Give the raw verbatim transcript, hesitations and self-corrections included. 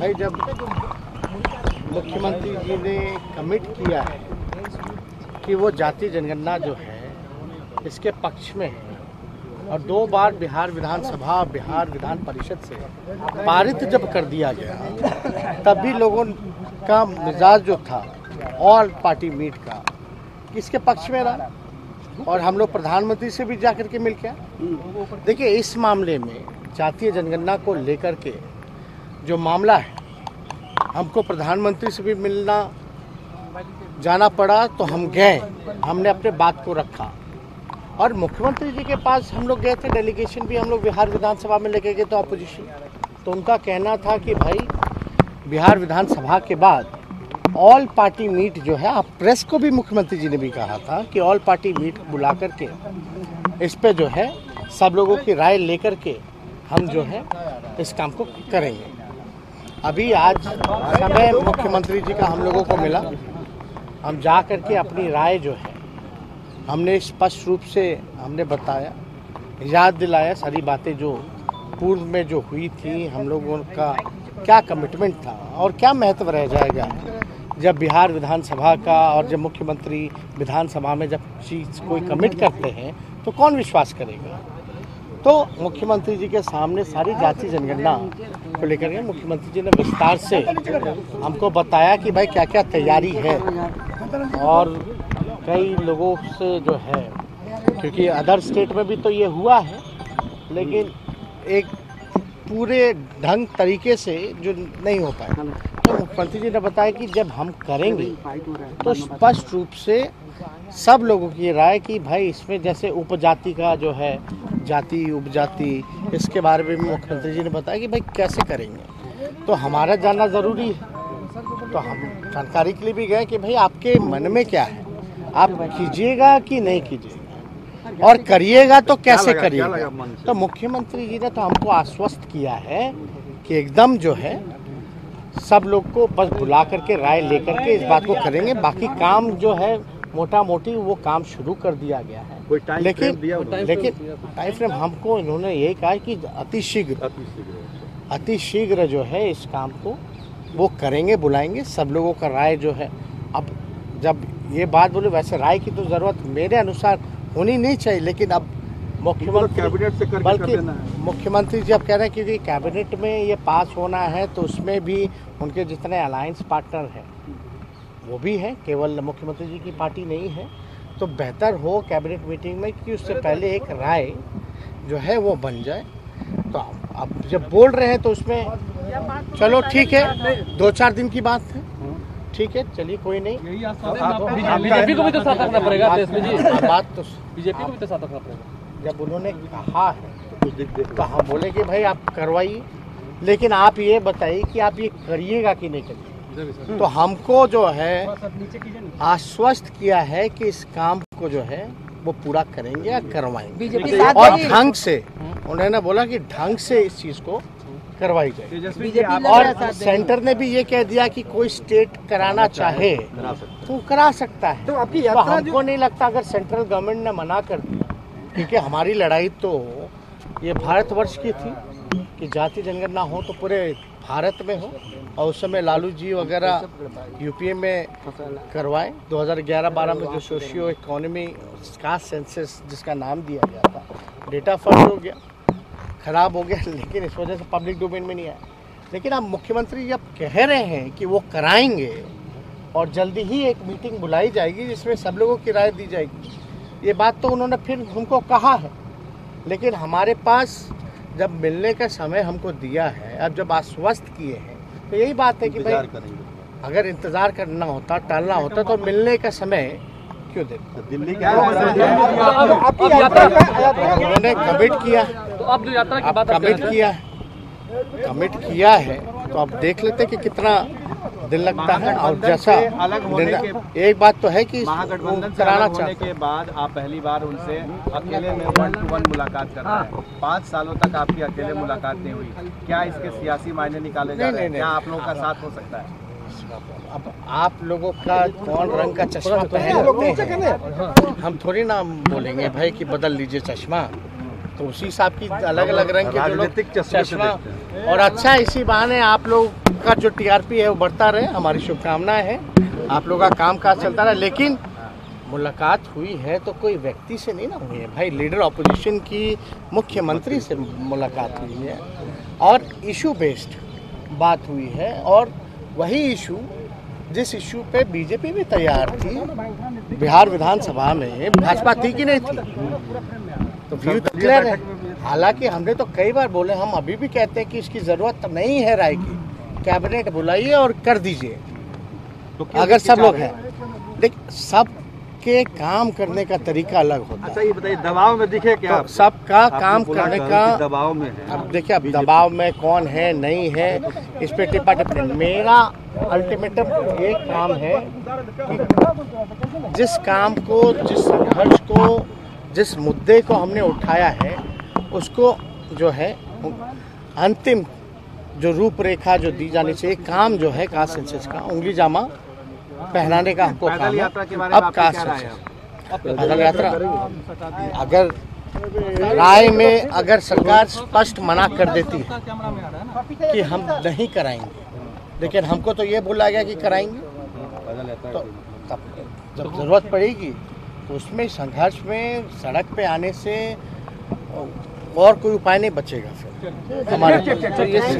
भाई जब मुख्यमंत्री जी ने कमिट किया है कि वो जाति जनगणना जो है इसके पक्ष में है और दो बार बिहार विधानसभा बिहार विधान परिषद से पारित जब कर दिया गया तब भी लोगों का मिजाज जो था ऑल पार्टी मीट का इसके पक्ष में रहा और हम लोग प्रधानमंत्री से भी जा करके मिल के देखिए इस मामले में जातीय जनगणना को लेकर के जो मामला है हमको प्रधानमंत्री से भी मिलना जाना पड़ा तो हम गए, हमने अपने बात को रखा और मुख्यमंत्री जी के पास हम लोग गए थे, डेलीगेशन भी हम लोग बिहार विधानसभा में लेके गए तो अपोजिशन तो उनका कहना था कि भाई बिहार विधानसभा के बाद ऑल पार्टी मीट जो है आप प्रेस को भी मुख्यमंत्री जी ने भी कहा था कि ऑल पार्टी मीट बुला करके इस पे जो है सब लोगों की राय लेकर के हम जो है इस काम को करेंगे। अभी आज समय मुख्यमंत्री जी का हम लोगों को मिला, हम जा करके अपनी राय जो है हमने स्पष्ट रूप से हमने बताया, याद दिलाया सारी बातें जो पूर्व में जो हुई थी, हम लोगों का क्या कमिटमेंट था और क्या महत्व रह जाएगा जब बिहार विधानसभा का और जब मुख्यमंत्री विधानसभा में जब चीज़ कोई कमिट करते हैं तो कौन विश्वास करेगा। तो मुख्यमंत्री जी के सामने सारी जातीय जनगणना को लेकर के मुख्यमंत्री जी ने विस्तार से हमको बताया कि भाई क्या क्या तैयारी है और कई लोगों से जो है क्योंकि अदर स्टेट में भी तो ये हुआ है लेकिन एक पूरे ढंग तरीके से जो नहीं हो पाया मुख्यमंत्री जी ने बताया कि जब हम करेंगे तो स्पष्ट रूप से सब लोगों की राय कि भाई इसमें जैसे उपजाति का जो है जाति उपजाति इसके बारे में मुख्यमंत्री जी ने बताया कि भाई कैसे करेंगे तो हमारा जानना ज़रूरी है। तो हम जानकारी के लिए भी गए कि भाई आपके मन में क्या है, आप कीजिएगा कि नहीं कीजिएगा और करिएगा तो कैसे करिएगा। तो मुख्यमंत्री जी ने तो हमको आश्वस्त किया है कि एकदम जो है सब लोग को बस बुला करके राय लेकर के इस बात को करेंगे। बाकी काम जो है मोटा मोटी वो काम शुरू कर दिया गया है लेकिन लेकिन टाइम फ्रेम हमको इन्होंने यही कहा कि अतिशीघ्र अतिशीघ्र जो है इस काम को वो करेंगे, बुलाएंगे सब लोगों का राय जो है। अब जब ये बात बोले वैसे राय की तो ज़रूरत मेरे अनुसार होनी नहीं चाहिए लेकिन अब मुख्यमंत्री कैबिनेट से करके बल्कि मुख्यमंत्री जी अब कह रहे हैं क्योंकि कैबिनेट में ये पास होना है तो उसमें भी उनके जितने अलायंस पार्टनर हैं वो भी हैं, केवल मुख्यमंत्री जी की पार्टी नहीं है तो बेहतर हो कैबिनेट मीटिंग में कि उससे पहले एक राय जो है वो बन जाए। तो अब जब बोल रहे हैं तो उसमें चलो ठीक है दो चार दिन की बात है, ठीक है चलिए कोई नहीं। बीजेपी को भी तो साथ रखना पड़ेगा, बात तो बीजेपी को भी तो साथ रखना पड़ेगा। जब उन्होंने कहा है तो हम बोले कि भाई आप करवाइए लेकिन आप ये बताइए कि आप ये करिएगा कि नहीं करिएगा। तो हमको जो है आश्वस्त किया है कि इस काम को जो है वो पूरा करेंगे या करवाएंगे और ढंग से उन्होंने बोला कि ढंग से इस चीज़ को करवाई जाए और सेंटर ने भी ये कह दिया कि कोई स्टेट कराना चाहे तो करा सकता है। तो हमको नहीं लगता अगर सेंट्रल गवर्नमेंट ने मना कर दिया क्योंकि हमारी लड़ाई तो ये भारतवर्ष की थी कि जाति जनगणना हो तो पूरे भारत में हो और उस समय लालू जी वगैरह यूपीए में करवाए दो हज़ार ग्यारह बारह में जो सोशियो इकोनॉमी का सेंसस जिसका नाम दिया गया था डेटा फर्ज हो गया, खराब हो गया लेकिन इस वजह से पब्लिक डोमेन में नहीं आया। लेकिन अब मुख्यमंत्री जब कह रहे हैं कि वो कराएंगे और जल्दी ही एक मीटिंग बुलाई जाएगी जिसमें सब लोगों की राय दी जाएगी, ये बात तो उन्होंने फिर हमको कहा है लेकिन हमारे पास जब मिलने का समय हमको दिया है अब जब आश्वस्त किए हैं तो यही बात है कि भाई अगर इंतज़ार करना होता टालना होता तो मिलने का समय क्यों देते। दिल्ली क्या उन्होंने कमिट किया कमिट किया कमिट किया है तो आप देख लेते कि कितना दिन लगता है और जैसा अलग होने के एक बात तो है कि महागठबंधन कराना होने के बाद आप पहली बार उनसे अकेले में वन टू वन मुलाकात कर रहे हैं, पाँच सालों तक आपकी अकेले मुलाकात नहीं हुई, क्या इसके सियासी मायने निकाले जा रहे हैं, क्या आप लोगों का साथ हो सकता है? अब आप लोगों का कौन रंग का चश्मा पहन हैं, हम थोड़ी ना बोलेंगे भाई कि बदल लीजिए चश्मा, तो उसी हिसाब की अलग अलग रंग के राजनीतिक चश्मा और अच्छा इसी बहाने आप लोग का जो टीआरपी है वो बढ़ता रहे, हमारी शुभकामनाएं हैं। आप लोगों का काम काज चलता रहा, लेकिन मुलाकात हुई है तो कोई व्यक्ति से नहीं ना हुई है भाई, लीडर ऑपोजिशन की मुख्यमंत्री से मुलाकात हुई है और इशू बेस्ड बात हुई है, और वही इशू जिस इशू पे बीजेपी भी तैयार थी बिहार विधानसभा में, भाजपा थी कि नहीं थी तो व्यू तो क्लियर है। हालांकि हमने तो कई बार बोले, हम अभी भी कहते हैं कि इसकी ज़रूरत नहीं है राय की, कैबिनेट बुलाइए और कर दीजिए तो अगर सब लोग हैं। देख, सब के काम करने का तरीका अलग होता है। अच्छा ये बताइए, दबाव में दिखे क्या तो सबका काम करने का दबाव में? अब देखिए, अब दबाव में कौन है नहीं है इस पर टिप्पा टिप्पणी, मेरा अल्टीमेटम ये काम है कि जिस काम को, जिस संघर्ष को, जिस मुद्दे को हमने उठाया है उसको जो है अंतिम जो रूपरेखा जो दी जानी चाहिए, काम जो है कास्ट सेंसस का उंगली जामा पहनाने का हमको काम है। अब कास्ट सेंसस पैदल यात्रा, अगर राय में अगर सरकार स्पष्ट मना कर देती है कि हम नहीं कराएंगे, लेकिन हमको तो ये बोला गया कि कराएंगे, तो तब जब जरूरत पड़ेगी तो उसमें संघर्ष में सड़क पे आने से और कोई उपाय नहीं बचेगा फिर हमारे।